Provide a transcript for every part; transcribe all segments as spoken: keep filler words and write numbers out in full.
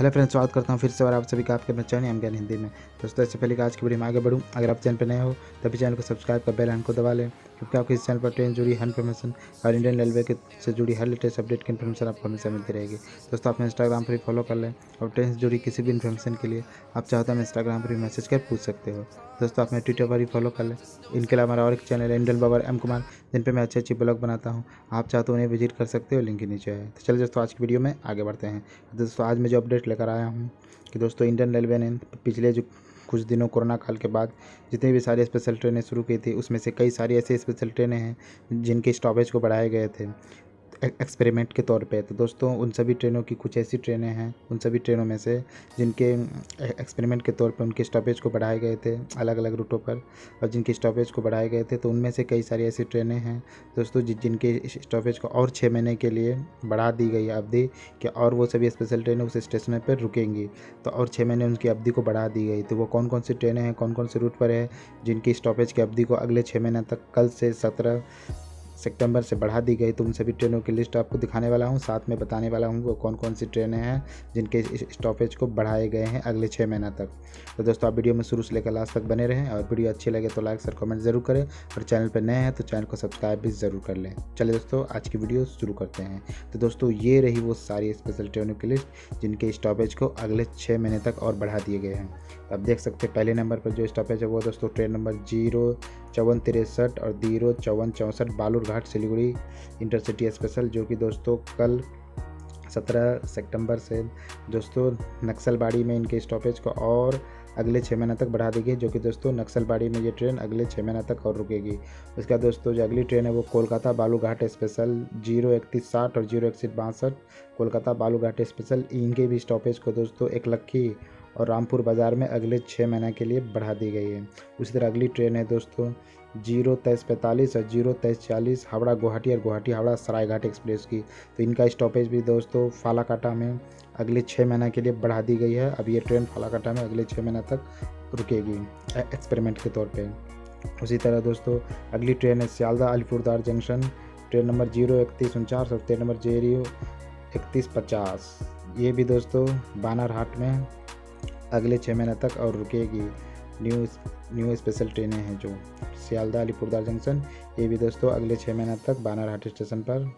Hello friends, स्वागत करता हूं फिर से और आप सभी का आपके अपने चैनल एमजीएन हिंदी में। दोस्तों, इससे पहले कि आज की वीडियो में आगे बढ़ूँ, अगर आप चैनल पर नए हो तभी चैनल को सब्सक्राइब कर बेल आइकन को दबा लें, क्योंकि आपके इस चैनल पर ट्रेन जुड़ी हर इन्फॉर्मेशन और इंडियन रेलवे के से जुड़ी हर लेटेस्ट अपडेट की इन्फॉर्मेशन आपको हमेशा मिलती रहेगी। दोस्तों, आप इंस्टाग्राम पर भी फॉलो कर लें और ट्रेन से जुड़ी किसी भी इन्फॉर्मेशन के लिए आप चाहते हैं इंस्टाग्राम पर भी मैसेज कर पूछ सकते हो। दोस्तों, आप मेरे ट्विटर पर भी फॉलो कर लें। इनके अलावा हमारा और एक चैनल है इंडियन बाबर एम कुमार, जिन पर मैं अच्छे अच्छे ब्लॉग बनाता हूँ। आप चाहते हो उन्हें विजिट कर सकते हो, लिंक के नीचे है। तो चलिए दोस्तों, आज की वीडियो में आगे बढ़ते हैं। दोस्तों, आज मैं जो अपडेट लेकर आया हूँ कि दोस्तों इंडियन रेलवे ने पिछले जो कुछ दिनों कोरोना काल के बाद जितनी भी सारी स्पेशल ट्रेनें शुरू की थी, उसमें से कई सारी ऐसी स्पेशल ट्रेनें हैं जिनके स्टॉपेज को बढ़ाए गए थे एक्सपेरिमेंट के तौर पे। तो दोस्तों, उन सभी ट्रेनों की कुछ ऐसी ट्रेनें हैं, उन सभी ट्रेनों में से जिनके एक्सपेरिमेंट के तौर पे उनके स्टॉपेज को बढ़ाए गए थे अलग अलग रूटों पर, और जिनके स्टॉपेज को बढ़ाए गए थे। तो उनमें से कई सारी ऐसी ट्रेनें हैं दोस्तों जि जिनके स्टॉपेज को और छः महीने के लिए बढ़ा दी गई अवधि कि, और वो सभी स्पेशल ट्रेनें उस स्टेशन पर रुकेंगी। तो और छः महीने उनकी अवधि को बढ़ा दी गई। तो वो कौन कौन सी ट्रेनें हैं, कौन कौन से रूट पर है जिनकी स्टॉपेज की अवधि को अगले छः महीने तक कल से सत्रह सितंबर से बढ़ा दी गई। तो उन सभी ट्रेनों की लिस्ट आपको दिखाने वाला हूं, साथ में बताने वाला हूं वो कौन कौन सी ट्रेनें हैं जिनके स्टॉपेज को बढ़ाए गए हैं अगले छः महीना तक। तो दोस्तों, आप वीडियो में शुरू से लेकर लास्ट तक बने रहें, और वीडियो अच्छी लगे तो लाइक और कमेंट जरूर करें, और चैनल पर नए हैं तो चैनल को सब्सक्राइब भी ज़रूर कर लें। चलिए दोस्तों, आज की वीडियो शुरू करते हैं। तो दोस्तों, ये रही वो सारी स्पेशल ट्रेनों की लिस्ट जिनके स्टॉपेज को अगले छः महीने तक और बढ़ा दिए गए हैं। आप देख सकते हैं पहले नंबर पर जो स्टॉपेज है वो दोस्तों ट्रेन नंबर जीरो चौवन तिरसठ और जीरो चौवन चौंसठ बालूरघाट सिलीगुड़ी इंटरसिटी स्पेशल, जो कि दोस्तों कल सत्रह सितंबर से दोस्तों नक्सलबाड़ी में इनके स्टॉपेज को और अगले छः महीने तक बढ़ा दी गई, जो कि दोस्तों नक्सलबाड़ी में ये ट्रेन अगले छः महीने तक और रुकेगी। उसके बाद दोस्तों जो अगली ट्रेन है वो कोलकाता बालूघाट स्पेशल जीरो इकतीस साठ और जीरो इकतीस बासठ कोलकाता बालूघाट स्पेशल, इनके भी स्टॉपेज को दोस्तों एक लक्खी और रामपुर बाज़ार में अगले छः महीने के लिए बढ़ा दी गई है। उसी तरह अगली ट्रेन है दोस्तों जीरो तेईस पैंतालीस और जीरो तेईस चालीस हावड़ा गुवाहाटी और गुवाहाटी हावड़ा सरायघाट एक्सप्रेस की, तो इनका स्टॉपेज भी दोस्तों फालाकाटा में अगले छः महीने के लिए बढ़ा दी गई है। अब ये ट्रेन फालाकाटा में अगले छः महीने तक रुकेगी एक्सपेरिमेंट के तौर पर। उसी तरह दोस्तों अगली ट्रेन है Sealdah Alipurduar junction, train number zero इकतीस उनचास और ट्रेन नंबर जीरो इकतीस पचास, ये भी दोस्तों बानारहाट में अगले छः महीने तक और रुकेगी। न्यू न्यू स्पेशल ट्रेनें हैं जो सियालदह अलीपुरद्वार जंक्शन, ये भी दोस्तों अगले छः महीने तक बानारहाट स्टेशन पर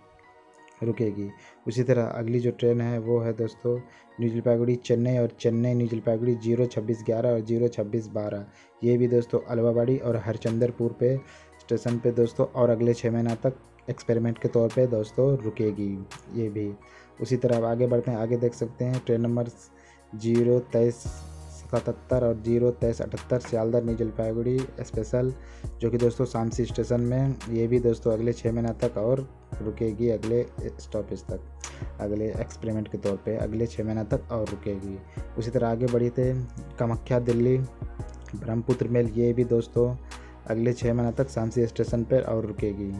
रुकेगी। उसी तरह अगली जो ट्रेन है वो है दोस्तों न्यू जलपाईगुड़ी चेन्नई और चेन्नई न्यू जलपाईगुड़ी जीरो छब्बीस ग्यारह और जीरो छब्बीस बारह, ये भी दोस्तों अलवाबाड़ी और हरचंदरपुर पे स्टेशन पे दोस्तों और अगले छः महीना तक एक्सपेरिमेंट के तौर पे दोस्तों रुकेगी ये भी। उसी तरह अब आगे बढ़ते हैं, आगे देख सकते हैं ट्रेन नंबर जीरो तेईस सतहत्तर और जीरो तेईस अठहत्तर सियालदह न्यू जलपाईगुड़ी स्पेशल, जो कि दोस्तों सामसी स्टेशन में, ये भी दोस्तों अगले छः महीना तक और रुकेगी अगले स्टॉपेज तक अगले एक्सपेरिमेंट के तौर पे अगले छः महीना तक और रुकेगी। उसी तरह आगे बढ़ी थे कामाख्या दिल्ली ब्रह्मपुत्र मेल, ये भी दोस्तों अगले छः महीना तक सामसी स्टेशन पर और रुकेगी।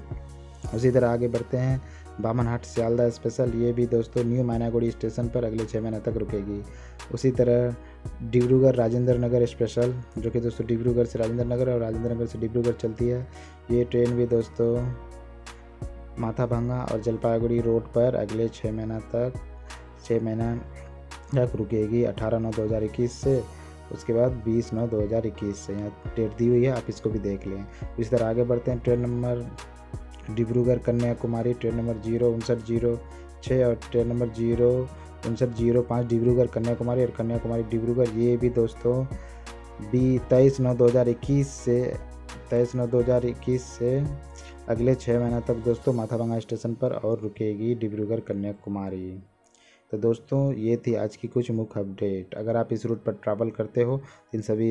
उसी तरह आगे बढ़ते हैं बामनहाट सियालदह स्पेशल, ये भी दोस्तों न्यू मायनागुड़ी स्टेशन पर अगले छः महीने तक रुकेगी। उसी तरह डिब्रूगढ़ राजेंद्र नगर स्पेशल, जो कि दोस्तों डिब्रूगढ़ से राजेंद्र नगर और राजेंद्र नगर से डिब्रूगढ़ चलती है, ये ट्रेन भी दोस्तों माथाभांगा और जलपाईगुड़ी रोड पर अगले छः महीना तक छः महीना तक रुकेगी अठारह नौ दो हज़ार इक्कीस से, उसके बाद बीस नौ दो हज़ार इक्कीस से, यहाँ डेट दी हुई है, आप इसको भी देख लें। इस तरह आगे बढ़ते हैं train number Dibrugarh Kanyakumari, train number zero उनसठ जीरो छः और ट्रेन नंबर जीरो उनसठ जीरो पाँच डिब्रूगढ़ कन्याकुमारी और कन्याकुमारी डिब्रूगढ़, ये भी दोस्तों बी तेईस नौ दो हज़ार इक्कीस से तेईस नौ दो हज़ार इक्कीस से अगले छः महीना तक दोस्तों माथाभांगा स्टेशन पर और रुकेगी डिब्रूगढ़ कन्याकुमारी। तो दोस्तों, ये थी आज की कुछ मुख्य अपडेट। अगर आप इस रूट पर ट्रैवल करते हो तो इन सभी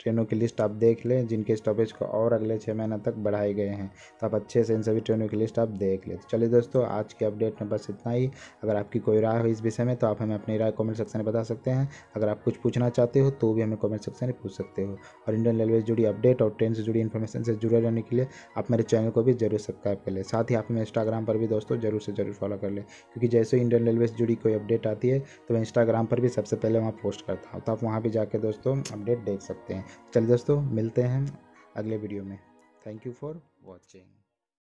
ट्रेनों की लिस्ट आप देख लें जिनके स्टॉपेज को और अगले छः महीने तक बढ़ाए गए हैं। तो आप अच्छे से इन सभी ट्रेनों की लिस्ट आप देख लें। तो चलिए दोस्तों, आज के अपडेट में बस इतना ही। अगर आपकी कोई राय हो इस विषय में तो आप हमें अपनी राय कॉमेंट सेक्शन में बता सकते हैं। अगर आप कुछ पूछना चाहते हो तो भी हमें कॉमेंट सेक्शन में पूछ सकते हो, और इंडियन रेलवे से जुड़ी अपडेट और ट्रेन से जुड़ी इन्फॉर्मेशन से जुड़े रहने के लिए आप मेरे चैनल को भी जरूर सब्सक्राइब कर लें। साथ ही आप हमें इंस्टाग्राम पर भी दोस्तों जरूर से जरूर फॉलो कर लें, क्योंकि जैसे इंडियन रेलवे से जुड़ी कोई अपडेट आती है तो मैं इंस्टाग्राम पर भी सबसे पहले वहाँ पोस्ट करता हूँ। तो आप वहाँ भी जाके दोस्तों अपडेट देख सकते हैं। चलिए दोस्तों, मिलते हैं अगले वीडियो में। Thank you for watching.